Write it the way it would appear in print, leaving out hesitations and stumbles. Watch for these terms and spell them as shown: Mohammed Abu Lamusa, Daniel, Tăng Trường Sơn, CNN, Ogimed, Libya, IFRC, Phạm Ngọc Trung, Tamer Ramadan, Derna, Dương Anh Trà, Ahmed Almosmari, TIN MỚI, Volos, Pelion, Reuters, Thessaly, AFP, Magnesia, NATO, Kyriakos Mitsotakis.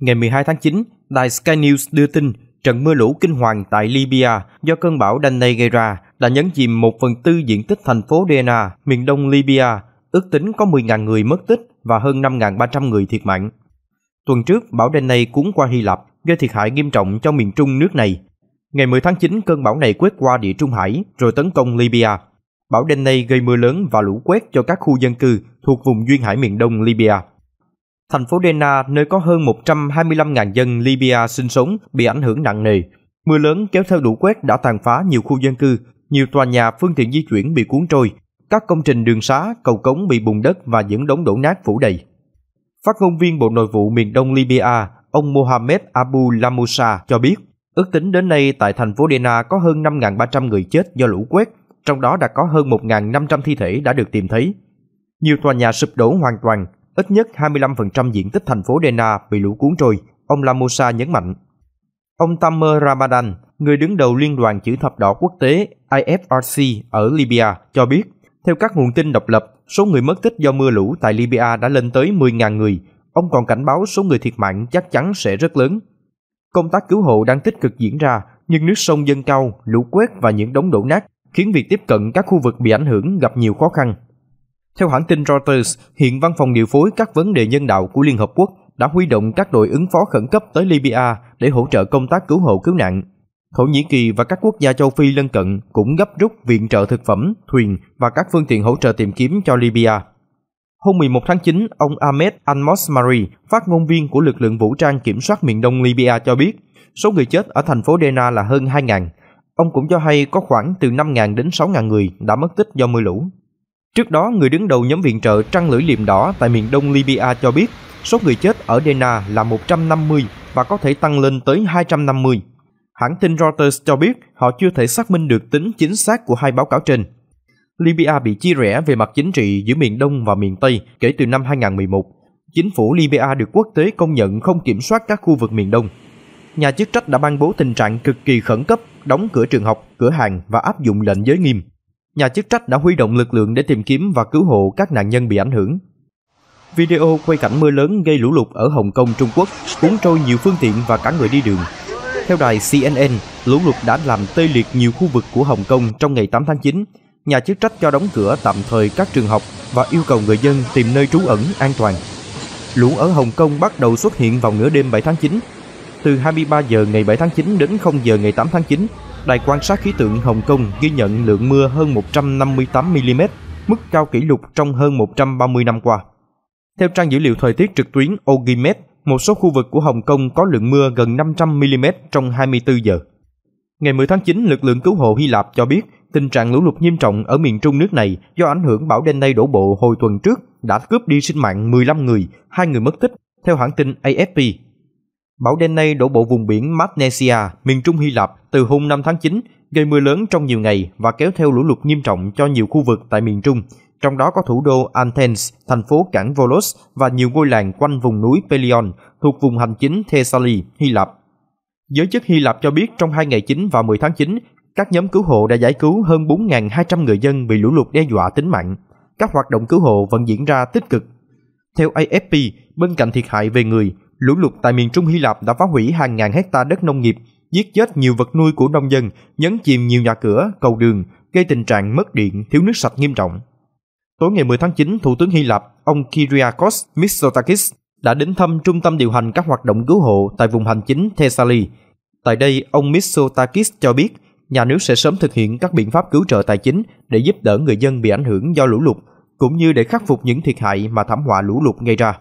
Ngày 12 tháng 9, đài Sky News đưa tin trận mưa lũ kinh hoàng tại Libya do cơn bão Daniel gây ra đã nhấn chìm 1/4 diện tích thành phố Derna, miền đông Libya, ước tính có 10.000 người mất tích và hơn 5.300 người thiệt mạng. Tuần trước, bão Daniel cuốn qua Hy Lạp, gây thiệt hại nghiêm trọng cho miền trung nước này. Ngày 10 tháng 9, cơn bão này quét qua Địa Trung Hải rồi tấn công Libya. Bão Daniel gây mưa lớn và lũ quét cho các khu dân cư thuộc vùng duyên hải miền đông Libya. Thành phố Derna, nơi có hơn 125.000 dân Libya sinh sống, bị ảnh hưởng nặng nề. Mưa lớn kéo theo lũ quét đã tàn phá nhiều khu dân cư, nhiều tòa nhà, phương tiện di chuyển bị cuốn trôi, các công trình đường xá, cầu cống bị bùn đất và những đống đổ nát phủ đầy. Phát ngôn viên Bộ Nội vụ miền đông Libya, ông Mohammed Abu Lamusa cho biết, ước tính đến nay tại thành phố Derna có hơn 5.300 người chết do lũ quét, trong đó đã có hơn 1.500 thi thể đã được tìm thấy. Nhiều tòa nhà sụp đổ hoàn toàn, ít nhất 25% diện tích thành phố Derna bị lũ cuốn trôi, ông Lamusa nhấn mạnh. Ông Tamer Ramadan, người đứng đầu Liên đoàn Chữ Thập Đỏ Quốc tế IFRC ở Libya, cho biết, theo các nguồn tin độc lập, số người mất tích do mưa lũ tại Libya đã lên tới 10.000 người. Ông còn cảnh báo số người thiệt mạng chắc chắn sẽ rất lớn. Công tác cứu hộ đang tích cực diễn ra, nhưng nước sông dâng cao, lũ quét và những đống đổ nát khiến việc tiếp cận các khu vực bị ảnh hưởng gặp nhiều khó khăn. Theo hãng tin Reuters, hiện Văn phòng điều phối các vấn đề nhân đạo của Liên Hợp Quốc đã huy động các đội ứng phó khẩn cấp tới Libya để hỗ trợ công tác cứu hộ cứu nạn. Thổ Nhĩ Kỳ và các quốc gia châu Phi lân cận cũng gấp rút viện trợ thực phẩm, thuyền và các phương tiện hỗ trợ tìm kiếm cho Libya. Hôm 11 tháng 9, ông Ahmed Almosmari, phát ngôn viên của lực lượng vũ trang kiểm soát miền đông Libya cho biết, số người chết ở thành phố Derna là hơn 2.000. Ông cũng cho hay có khoảng từ 5.000 đến 6.000 người đã mất tích do mưa lũ. Trước đó, người đứng đầu nhóm viện trợ Trăng Lưỡi Liềm Đỏ tại miền đông Libya cho biết số người chết ở Derna là 150 và có thể tăng lên tới 250. Hãng tin Reuters cho biết họ chưa thể xác minh được tính chính xác của hai báo cáo trên. Libya bị chia rẽ về mặt chính trị giữa miền Đông và miền Tây kể từ năm 2011. Chính phủ Libya được quốc tế công nhận không kiểm soát các khu vực miền Đông. Nhà chức trách đã ban bố tình trạng cực kỳ khẩn cấp, đóng cửa trường học, cửa hàng và áp dụng lệnh giới nghiêm. Nhà chức trách đã huy động lực lượng để tìm kiếm và cứu hộ các nạn nhân bị ảnh hưởng. Video quay cảnh mưa lớn gây lũ lụt ở Hồng Kông, Trung Quốc, cuốn trôi nhiều phương tiện và cả người đi đường. Theo đài CNN, lũ lụt đã làm tê liệt nhiều khu vực của Hồng Kông trong ngày 8 tháng 9. Nhà chức trách cho đóng cửa tạm thời các trường học và yêu cầu người dân tìm nơi trú ẩn an toàn. Lũ ở Hồng Kông bắt đầu xuất hiện vào nửa đêm 7 tháng 9. Từ 23 giờ ngày 7 tháng 9 đến 0 giờ ngày 8 tháng 9, Đài quan sát khí tượng Hồng Kông ghi nhận lượng mưa hơn 158 mm, mức cao kỷ lục trong hơn 130 năm qua. Theo trang dữ liệu thời tiết trực tuyến Ogimed, một số khu vực của Hồng Kông có lượng mưa gần 500 mm trong 24 giờ. Ngày 10 tháng 9, lực lượng cứu hộ Hy Lạp cho biết tình trạng lũ lụt nghiêm trọng ở miền trung nước này do ảnh hưởng bão Daniel đổ bộ hồi tuần trước đã cướp đi sinh mạng 15 người, 2 người mất tích, theo hãng tin AFP. Bão Daniel đổ bộ vùng biển Magnesia, miền trung Hy Lạp từ hôm 5 tháng 9, gây mưa lớn trong nhiều ngày và kéo theo lũ lụt nghiêm trọng cho nhiều khu vực tại miền trung, trong đó có thủ đô Athens, thành phố cảng Volos và nhiều ngôi làng quanh vùng núi Pelion thuộc vùng hành chính Thessaly, Hy Lạp. Giới chức Hy Lạp cho biết trong 2 ngày 9 và 10 tháng 9, các nhóm cứu hộ đã giải cứu hơn 4.200 người dân bị lũ lụt đe dọa tính mạng. Các hoạt động cứu hộ vẫn diễn ra tích cực. Theo AFP, bên cạnh thiệt hại về người, lũ lụt tại miền trung Hy Lạp đã phá hủy hàng ngàn hecta đất nông nghiệp, giết chết nhiều vật nuôi của nông dân, nhấn chìm nhiều nhà cửa, cầu đường, gây tình trạng mất điện, thiếu nước sạch nghiêm trọng. Tối ngày 10 tháng 9, Thủ tướng Hy Lạp, ông Kyriakos Mitsotakis đã đến thăm trung tâm điều hành các hoạt động cứu hộ tại vùng hành chính Thessaly. Tại đây, ông Mitsotakis cho biết nhà nước sẽ sớm thực hiện các biện pháp cứu trợ tài chính để giúp đỡ người dân bị ảnh hưởng do lũ lụt, cũng như để khắc phục những thiệt hại mà thảm họa lũ lụt gây ra.